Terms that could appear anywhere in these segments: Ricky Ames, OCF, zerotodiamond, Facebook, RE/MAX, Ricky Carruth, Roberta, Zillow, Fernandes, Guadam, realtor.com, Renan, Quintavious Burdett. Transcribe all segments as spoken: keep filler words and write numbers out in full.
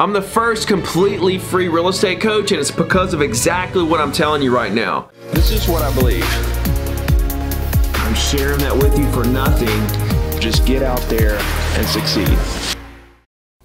I'm the first completely free real estate coach, and it's because of exactly what I'm telling you right now. This is what I believe. I'm sharing that with you for nothing. Just get out there and succeed.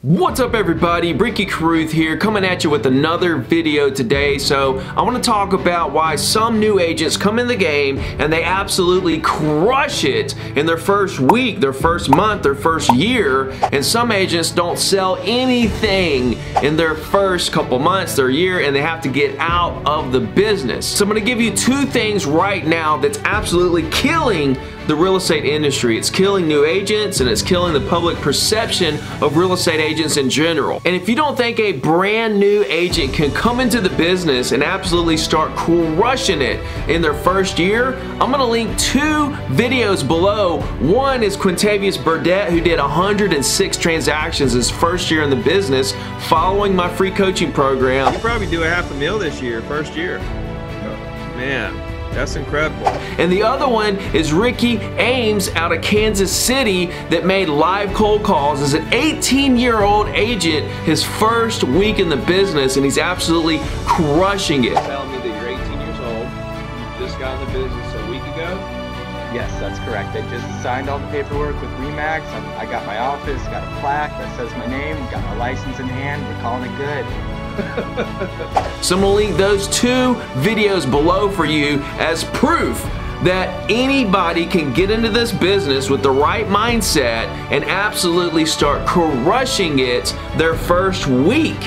What's up everybody, Ricky Carruth here, coming at you with another video today. So I want to talk about why some new agents come in the game and they absolutely crush it in their first week, their first month, their first year, and some agents don't sell anything in their first couple months, their year, and they have to get out of the business. So I'm going to give you two things right now that's absolutely killing the real estate industry. It's killing new agents and it's killing the public perception of real estate agents in general. And if you don't think a brand new agent can come into the business and absolutely start crushing it in their first year, I'm gonna link two videos below. One is Quintavious Burdett, who did one hundred six transactions his first year in the business following my free coaching program. You probably do a half a mil this year, first year. Man. That's incredible. And the other one is Ricky Ames out of Kansas City that made live cold calls as an eighteen-year-old agent his first week in the business, and he's absolutely crushing it. Tell me that you're eighteen years old, you just got in the business a week ago? Yes, that's correct. I just signed all the paperwork with RE/MAX. I got my office, got a plaque that says my name, got my license in hand, we're calling it good. So I'm gonna link those two videos below for you as proof that anybody can get into this business with the right mindset and absolutely start crushing it their first week.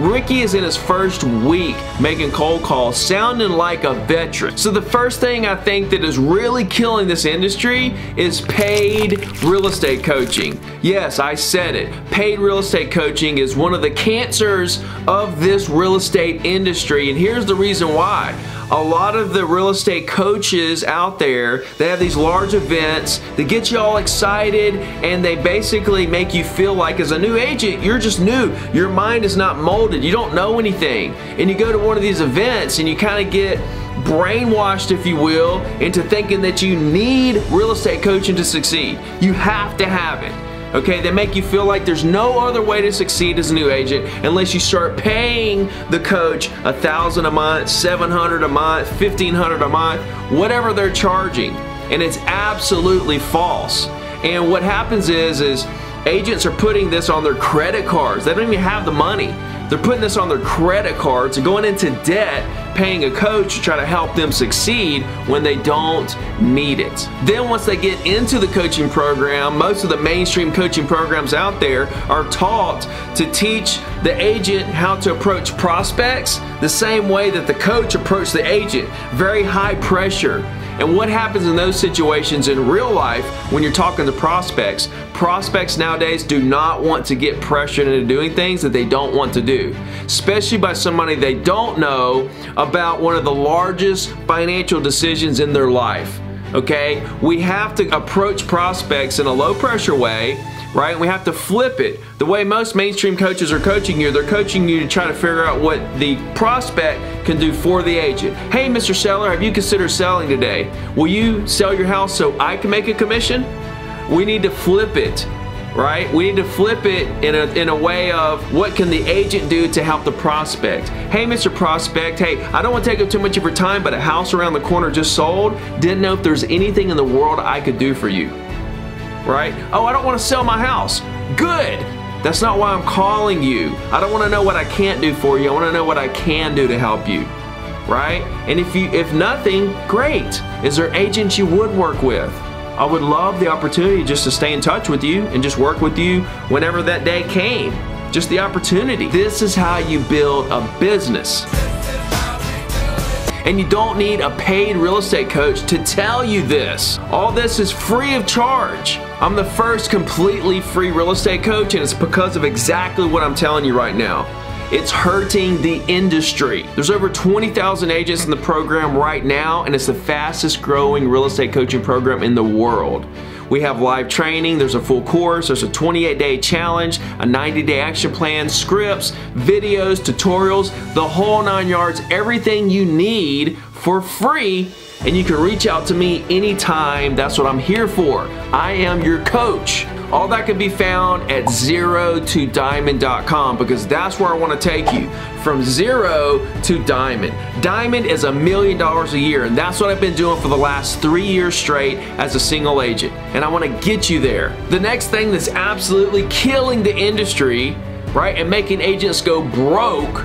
Ricky is in his first week making cold calls, sounding like a veteran. So the first thing I think that is really killing this industry is paid real estate coaching. Yes, I said it. Paid real estate coaching is one of the cancers of this real estate industry, and here's the reason why. A lot of the real estate coaches out there, they have these large events that get you all excited, and they basically make you feel like as a new agent, you're just new. Your mind is not molded. You don't know anything. And you go to one of these events and you kind of get brainwashed, if you will, into thinking that you need real estate coaching to succeed. You have to have it. Okay, they make you feel like there's no other way to succeed as a new agent unless you start paying the coach a thousand a month, seven hundred a month, fifteen hundred a month, whatever they're charging, and it's absolutely false. And what happens is, is agents are putting this on their credit cards. They don't even have the money. They're putting this on their credit cards and going into debt, paying a coach to try to help them succeed when they don't need it. Then once they get into the coaching program, most of the mainstream coaching programs out there are taught to teach the agent how to approach prospects the same way that the coach approached the agent. Very high pressure. And what happens in those situations in real life when you're talking to prospects? Prospects nowadays do not want to get pressured into doing things that they don't want to do, especially by somebody they don't know about one of the largest financial decisions in their life. Okay? We have to approach prospects in a low pressure way, right? And we have to flip it. The way most mainstream coaches are coaching you, they're coaching you to try to figure out what the prospect can do for the agent. Hey, Mister Seller, have you considered selling today? Will you sell your house so I can make a commission? We need to flip it, right? We need to flip it in a, in a way of what can the agent do to help the prospect. Hey, Mister Prospect, hey, I don't want to take up too much of your time, but a house around the corner just sold. Didn't know if there's anything in the world I could do for you, right? Oh, I don't want to sell my house. Good. That's not why I'm calling you. I don't want to know what I can't do for you. I want to know what I can do to help you, right? And if you, if nothing, great. Is there agents you would work with? I would love the opportunity just to stay in touch with you and just work with you whenever that day came. Just the opportunity. This is how you build a business. And you don't need a paid real estate coach to tell you this. All this is free of charge. I'm the first completely free real estate coach, and it's because of exactly what I'm telling you right now. It's hurting the industry. There's over twenty thousand agents in the program right now, and it's the fastest growing real estate coaching program in the world. We have live training, there's a full course, there's a twenty-eight day challenge, a ninety day action plan, scripts, videos, tutorials, the whole nine yards, everything you need for free, and you can reach out to me anytime. That's what I'm here for. I am your coach. All that can be found at zero to diamond dot com, because that's where I want to take you, from zero to diamond. Diamond is a million dollars a year, and that's what I've been doing for the last three years straight as a single agent, and I want to get you there. The next thing that's absolutely killing the industry, right, and making agents go broke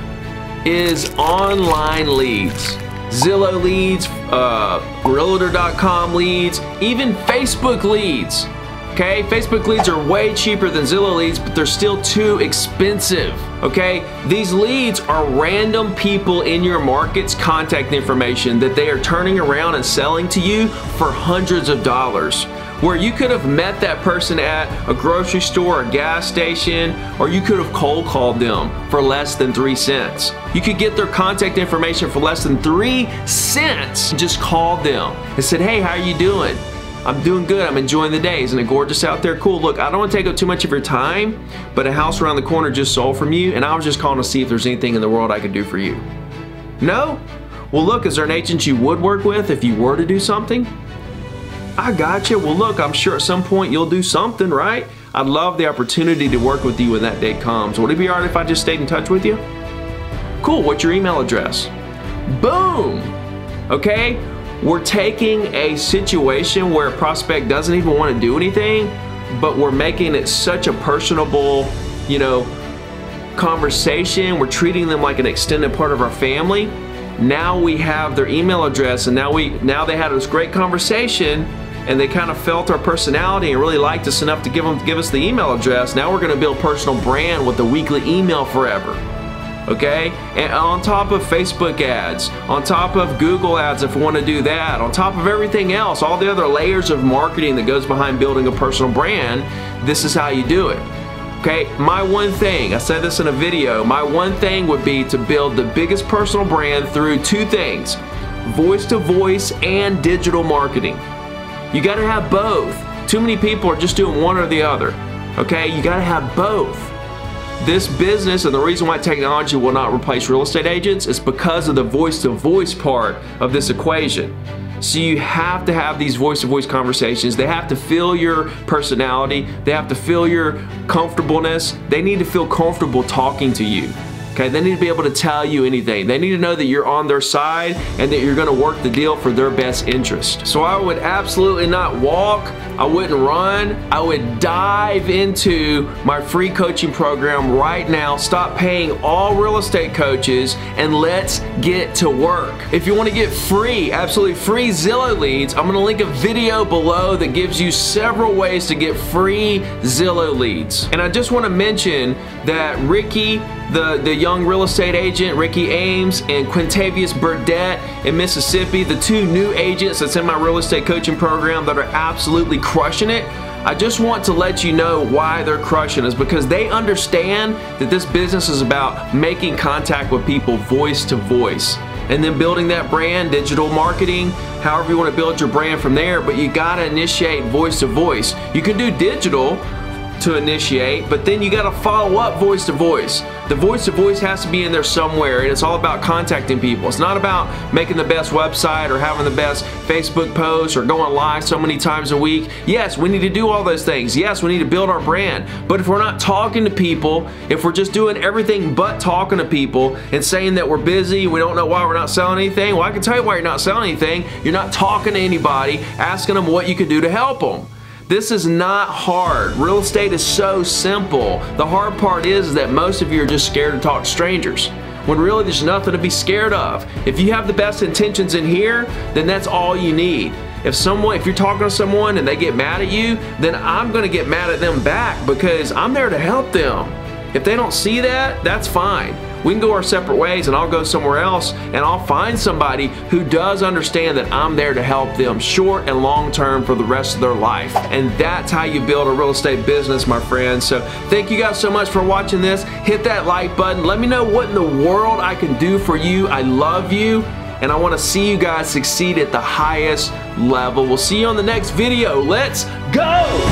is online leads. Zillow leads, uh, realtor dot com leads, even Facebook leads. Okay, Facebook leads are way cheaper than Zillow leads, but they're still too expensive. Okay, these leads are random people in your market's contact information that they are turning around and selling to you for hundreds of dollars, where you could have met that person at a grocery store, a gas station, or you could have cold called them for less than three cents. You could get their contact information for less than three cents. Just called them and said, hey, how are you doing? I'm doing good, I'm enjoying the day. Isn't it gorgeous out there? Cool, look, I don't want to take up too much of your time, but a house around the corner just sold from you, and I was just calling to see if there's anything in the world I could do for you. No? Well, look, is there an agent you would work with if you were to do something? I gotcha. Well, look, I'm sure at some point you'll do something, right? I'd love the opportunity to work with you when that day comes. Would it be all right if I just stayed in touch with you? Cool, what's your email address? Boom! Okay? We're taking a situation where a prospect doesn't even want to do anything, but we're making it such a personable, you know, conversation. We're treating them like an extended part of our family. Now we have their email address, and now we now they had this great conversation, and they kind of felt our personality and really liked us enough to give them give us the email address. Now we're going to build personal brand with the weekly email forever. Okay, and on top of Facebook ads, on top of Google ads if we want to do that, on top of everything else, all the other layers of marketing that goes behind building a personal brand, this is how you do it. Okay, my one thing, I said this in a video, my one thing would be to build the biggest personal brand through two things, voice-to-voice and digital marketing. You got to have both. Too many people are just doing one or the other. Okay, you got to have both. This business, and the reason why technology will not replace real estate agents, is because of the voice-to-voice part of this equation. So you have to have these voice-to-voice conversations. They have to feel your personality. They have to feel your comfortableness. They need to feel comfortable talking to you. Okay, they need to be able to tell you anything. They need to know that you're on their side and that you're going to work the deal for their best interest. So I would absolutely not walk. I wouldn't run. I would dive into my free coaching program right now. Stop paying all real estate coaches and let's get to work. If you want to get free, absolutely free Zillow leads, I'm going to link a video below that gives you several ways to get free Zillow leads. And I just want to mention that Ricky, The, the young real estate agent, Ricky Ames, and Quintavious Burdett in Mississippi, the two new agents that's in my real estate coaching program that are absolutely crushing it, I just want to let you know why they're crushing is because they understand that this business is about making contact with people voice to voice. And then building that brand, digital marketing, however you want to build your brand from there, but you got to initiate voice to voice. You can do digital to initiate, but then you got to follow up voice to voice. The voice to voice has to be in there somewhere, and it's all about contacting people. It's not about making the best website or having the best Facebook post or going live so many times a week. Yes, we need to do all those things. Yes, we need to build our brand, but if we're not talking to people, if we're just doing everything but talking to people and saying that we're busy, we don't know why we're not selling anything, well, I can tell you why you're not selling anything. You're not talking to anybody, asking them what you can do to help them. This is not hard. Real estate is so simple. The hard part is that most of you are just scared to talk to strangers, when really there's nothing to be scared of. If you have the best intentions in here, then that's all you need. If someone, if you're talking to someone and they get mad at you, then I'm gonna get mad at them back because I'm there to help them. If they don't see that, that's fine. We can go our separate ways and I'll go somewhere else and I'll find somebody who does understand that I'm there to help them short and long term for the rest of their life. And that's how you build a real estate business, my friends. So thank you guys so much for watching this. Hit that like button. Let me know what in the world I can do for you. I love you and I want to see you guys succeed at the highest level. We'll see you on the next video. Let's go!